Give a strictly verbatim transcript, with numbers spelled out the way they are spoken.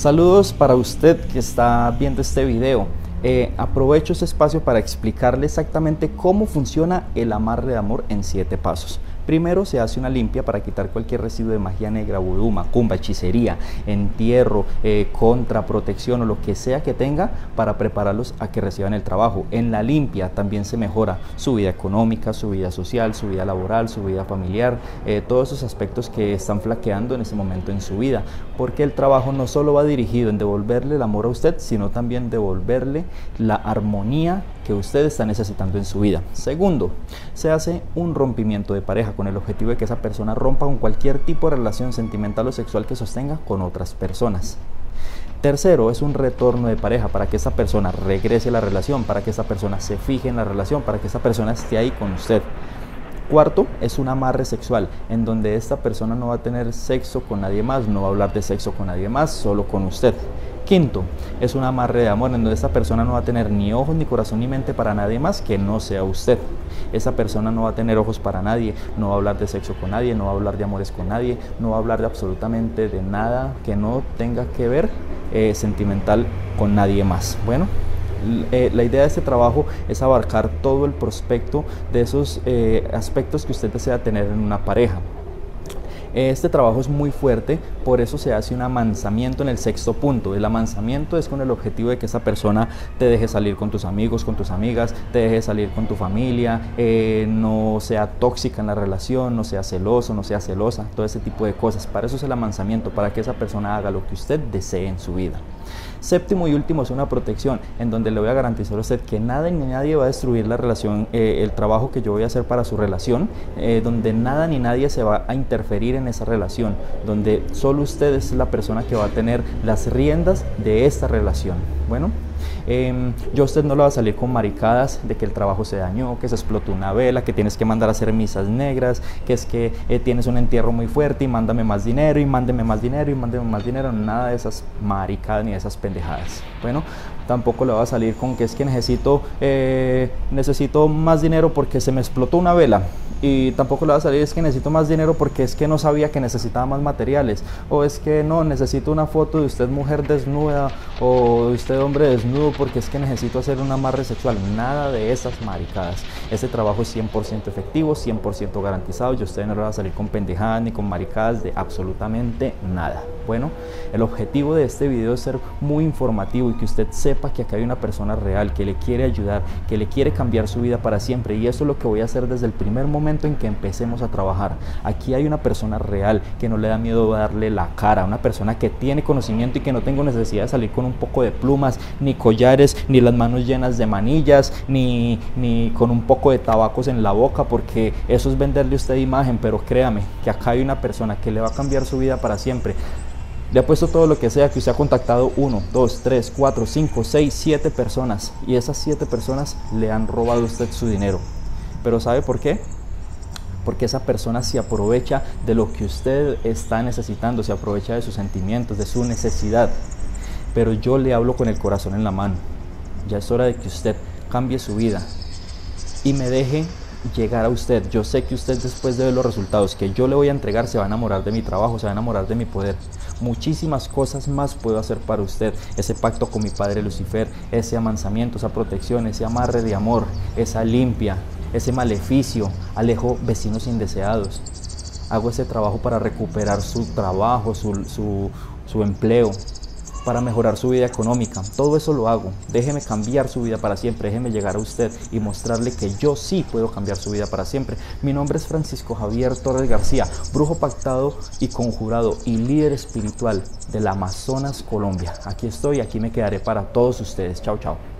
Saludos para usted que está viendo este video. Eh, aprovecho este espacio para explicarle exactamente cómo funciona el amarre de amor en siete pasos. Primero se hace una limpia para quitar cualquier residuo de magia negra, vudú, macumba, hechicería, entierro, eh, contraprotección o lo que sea que tenga para prepararlos a que reciban el trabajo. En la limpia también se mejora su vida económica, su vida social, su vida laboral, su vida familiar, eh, todos esos aspectos que están flaqueando en ese momento en su vida. Porque el trabajo no solo va dirigido en devolverle el amor a usted, sino también devolverle la armonía que usted está necesitando en su vida. Segundo, se hace un rompimiento de pareja con el objetivo de que esa persona rompa con cualquier tipo de relación sentimental o sexual que sostenga con otras personas. Tercero, es un retorno de pareja para que esa persona regrese a la relación, para que esa persona se fije en la relación, para que esa persona esté ahí con usted. Cuarto, es un amarre sexual, en donde esta persona no va a tener sexo con nadie más, no va a hablar de sexo con nadie más, solo con usted. Quinto, es un amarre de amor en donde esta persona no va a tener ni ojos, ni corazón, ni mente para nadie más que no sea usted. Esa persona no va a tener ojos para nadie, no va a hablar de sexo con nadie, no va a hablar de amores con nadie, no va a hablar de absolutamente de nada que no tenga que ver eh, sentimental con nadie más. Bueno, eh, la idea de este trabajo es abarcar todo el prospecto de esos eh, aspectos que usted desea tener en una pareja. Este trabajo es muy fuerte, por eso se hace un amansamiento en el sexto punto. El amansamiento es con el objetivo de que esa persona te deje salir con tus amigos, con tus amigas, te deje salir con tu familia, eh, no sea tóxica en la relación, no sea celoso, no sea celosa, todo ese tipo de cosas. Para eso es el amansamiento, para que esa persona haga lo que usted desee en su vida. Séptimo y último es una protección, en donde le voy a garantizar a usted que nada ni nadie va a destruir la relación, eh, el trabajo que yo voy a hacer para su relación, eh, donde nada ni nadie se va a interferir en esa relación, donde solo usted es la persona que va a tener las riendas de esta relación. Bueno, eh, yo a usted no le va a salir con maricadas de que el trabajo se dañó, que se explotó una vela, que tienes que mandar a hacer misas negras, que es que eh, tienes un entierro muy fuerte y mándame más dinero y mándeme más dinero y mándeme más dinero. Nada de esas maricadas ni de esas pendejadas. Bueno, tampoco le va a salir con que es que necesito, eh, necesito más dinero porque se me explotó una vela. Y tampoco le va a salir es que necesito más dinero porque es que no sabía que necesitaba más materiales, o es que no, necesito una foto de usted mujer desnuda o de usted hombre desnudo porque es que necesito hacer un amarre sexual. Nada de esas maricadas. Este trabajo es cien por ciento efectivo, cien por ciento garantizado, y usted no le va a salir con pendejadas ni con maricadas de absolutamente nada. Bueno, el objetivo de este video es ser muy informativo y que usted sepa que acá hay una persona real que le quiere ayudar, que le quiere cambiar su vida para siempre, y eso es lo que voy a hacer desde el primer momento en que empecemos a trabajar. Aquí hay una persona real que no le da miedo darle la cara, una persona que tiene conocimiento y que no tengo necesidad de salir con un poco de plumas, ni collares, ni las manos llenas de manillas, ni, ni con un poco de tabacos en la boca, porque eso es venderle a usted imagen. Pero créame que acá hay una persona que le va a cambiar su vida para siempre. Le ha puesto todo lo que sea que usted ha contactado uno, dos, tres, cuatro, cinco, seis, siete personas, y esas siete personas le han robado a usted su dinero. Pero ¿sabe por qué? Porque esa persona se aprovecha de lo que usted está necesitando, se aprovecha de sus sentimientos, de su necesidad. Pero yo le hablo con el corazón en la mano. Ya es hora de que usted cambie su vida y me deje llegar a usted. Yo sé que usted, después de ver los resultados que yo le voy a entregar, se va a enamorar de mi trabajo, se va a enamorar de mi poder. Muchísimas cosas más puedo hacer para usted. Ese pacto con mi padre Lucifer, ese amansamiento, esa protección, ese amarre de amor, esa limpia, ese maleficio, alejo vecinos indeseados. Hago ese trabajo para recuperar su trabajo, su, su, su empleo, para mejorar su vida económica. Todo eso lo hago. Déjeme cambiar su vida para siempre. Déjeme llegar a usted y mostrarle que yo sí puedo cambiar su vida para siempre. Mi nombre es Francisco Javier Torres García, brujo pactado y conjurado y líder espiritual del Amazonas, Colombia. Aquí estoy, aquí me quedaré para todos ustedes. Chao, chao.